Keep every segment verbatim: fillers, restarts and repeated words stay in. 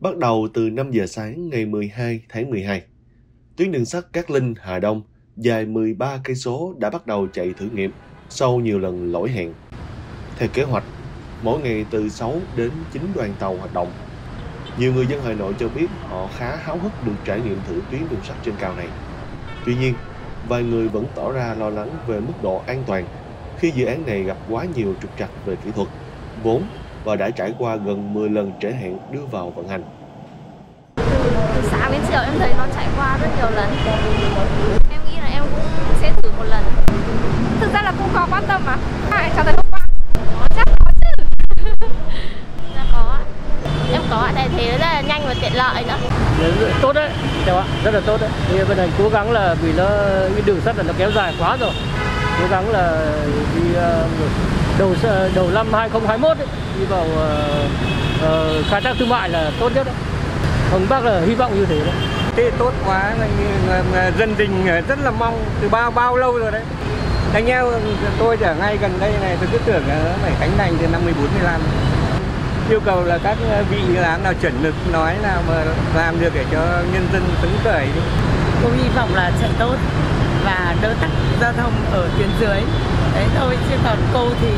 bắt đầu từ năm giờ sáng ngày mười hai tháng mười hai. Tuyến đường sắt Cát Linh-Hà Đông dài mười ba cây số đã bắt đầu chạy thử nghiệm sau nhiều lần lỗi hẹn. Theo kế hoạch, mỗi ngày từ sáu đến chín đoàn tàu hoạt động. Nhiều người dân Hà Nội cho biết họ khá háo hức được trải nghiệm thử tuyến đường sắt trên cao này. Tuy nhiên, vài người vẫn tỏ ra lo lắng về mức độ an toàn khi dự án này gặp quá nhiều trục trặc về kỹ thuật, vốn và đã trải qua gần mười lần trễ hẹn đưa vào vận hành. Từ sáng đến chiều em thấy nó chạy qua rất nhiều lần. Em nghĩ là em cũng sẽ thử một lần. Thực ra là cũng khó quan tâm mà. À, cho tới hôm qua. Chắc có chứ. Dạ có. Em có, tại thế rất là nhanh và tiện lợi nữa. Tốt đấy, chào ạ, rất là tốt đấy. Thì bên này cố gắng là vì nó đường sắt là nó kéo dài quá rồi. Cố gắng là đi đầu đầu năm hai không hai mốt ấy, đi vào uh, khai thác thương mại là tốt nhất đấy. Hồng Bác là hy vọng như thế đấy. Thế tốt quá, dân tình rất là mong từ bao bao lâu rồi đấy. Anh em tôi ở ngay gần đây này, tôi cứ tưởng là phải khánh thành từ năm mười bốn mười lăm. Yêu cầu là các vị làm nào chuẩn lực nói nào mà làm được để cho nhân dân phấn khởi. Tôi hy vọng là sẽ tốt và đỡ tắc giao thông ở tuyến dưới. Đấy thôi, chứ còn cô thì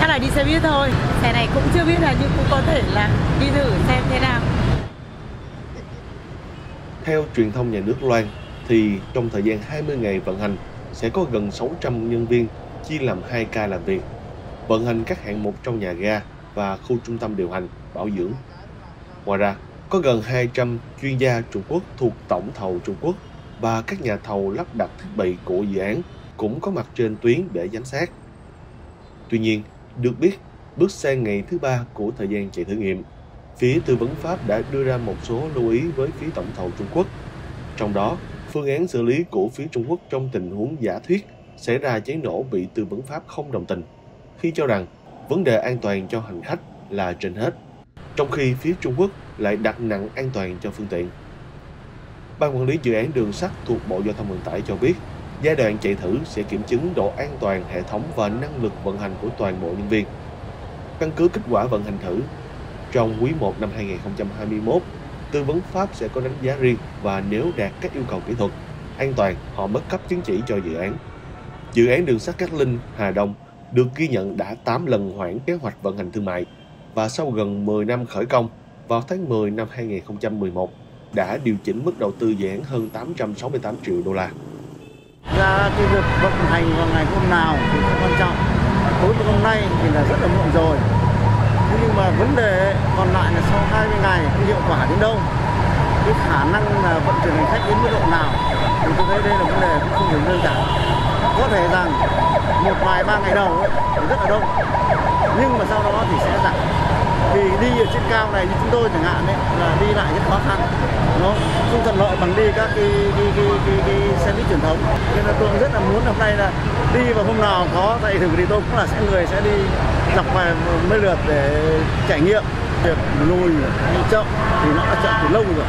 chắc là đi xe buýt thôi. Xe này cũng chưa biết là nhưng cũng có thể là đi thử xem thế nào. Theo truyền thông nhà nước Loan thì trong thời gian hai mươi ngày vận hành sẽ có gần sáu trăm nhân viên chia làm hai ca làm việc, vận hành các hạng mục trong nhà ga và khu trung tâm điều hành, bảo dưỡng. Ngoài ra, có gần hai trăm chuyên gia Trung Quốc thuộc tổng thầu Trung Quốc và các nhà thầu lắp đặt thiết bị của dự án cũng có mặt trên tuyến để giám sát. Tuy nhiên, được biết, bước sang ngày thứ ba của thời gian chạy thử nghiệm, phía tư vấn Pháp đã đưa ra một số lưu ý với phía tổng thầu Trung Quốc. Trong đó, phương án xử lý của phía Trung Quốc trong tình huống giả thuyết xảy ra cháy nổ bị tư vấn Pháp không đồng tình, khi cho rằng vấn đề an toàn cho hành khách là trên hết, trong khi phía Trung Quốc lại đặt nặng an toàn cho phương tiện. Ban quản lý dự án đường sắt thuộc Bộ Giao thông Vận tải cho biết, giai đoạn chạy thử sẽ kiểm chứng độ an toàn hệ thống và năng lực vận hành của toàn bộ nhân viên. Căn cứ kết quả vận hành thử, trong quý một năm hai nghìn không trăm hai mươi mốt, tư vấn Pháp sẽ có đánh giá riêng và nếu đạt các yêu cầu kỹ thuật, an toàn, họ mới cấp chứng chỉ cho dự án. Dự án đường sắt Cát Linh, Hà Đông được ghi nhận đã tám lần hoãn kế hoạch vận hành thương mại và sau gần mười năm khởi công, vào tháng mười năm hai nghìn không trăm mười một, đã điều chỉnh mức đầu tư dự án hơn tám trăm sáu mươi tám triệu đô la. Ra cái việc vận hành vào ngày hôm nào thì rất quan trọng. Tối hôm nay thì là rất là muộn rồi. Thế nhưng mà vấn đề còn lại là sau hai mươi ngày cái hiệu quả đến đâu, cái khả năng là vận chuyển hành khách đến mức độ nào, thì tôi thấy đây là vấn đề cũng không hề đơn giản. Có thể rằng một vài ba ngày đầu thì rất là đông, nhưng mà sau đó thì sẽ giảm. Vì đi ở trên cao này như chúng tôi chẳng hạn đấy là đi lại rất khó khăn, nó không thuận lợi bằng đi các cái, cái, cái, cái, cái xe buýt truyền thống. Nên là tôi rất là muốn hôm nay là đi và hôm nào có chạy thử thì tôi cũng là sẽ người sẽ đi dọc vài mấy lượt để trải nghiệm. Việc lùi hay chậm thì nó đã chậm từ lâu rồi.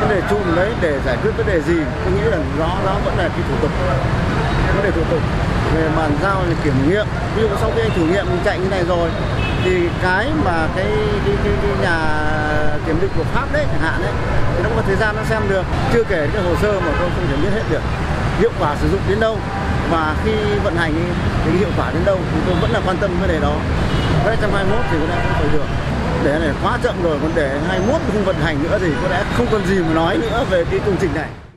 Vấn đề chung đấy để giải quyết vấn đề gì tôi nghĩ là nó nó vẫn là cái thủ tục, vấn đề thủ tục về bàn giao về kiểm nghiệm. Ví dụ sau khi anh thử nghiệm mình chạy như này rồi thì cái mà cái, cái, cái, cái nhà kiểm định của Pháp đấy chẳng hạn đấy thì nó có thời gian nó xem được, chưa kể cái hồ sơ mà tôi không thể biết hết được hiệu quả sử dụng đến đâu và khi vận hành thì hiệu quả đến đâu, thì tôi vẫn là quan tâm vấn đề đó. Với hai không hai mốt thì có lẽ không phải được, để này quá chậm rồi, còn để hai mốt không vận hành nữa thì có lẽ không còn gì mà nói nữa về cái công trình này.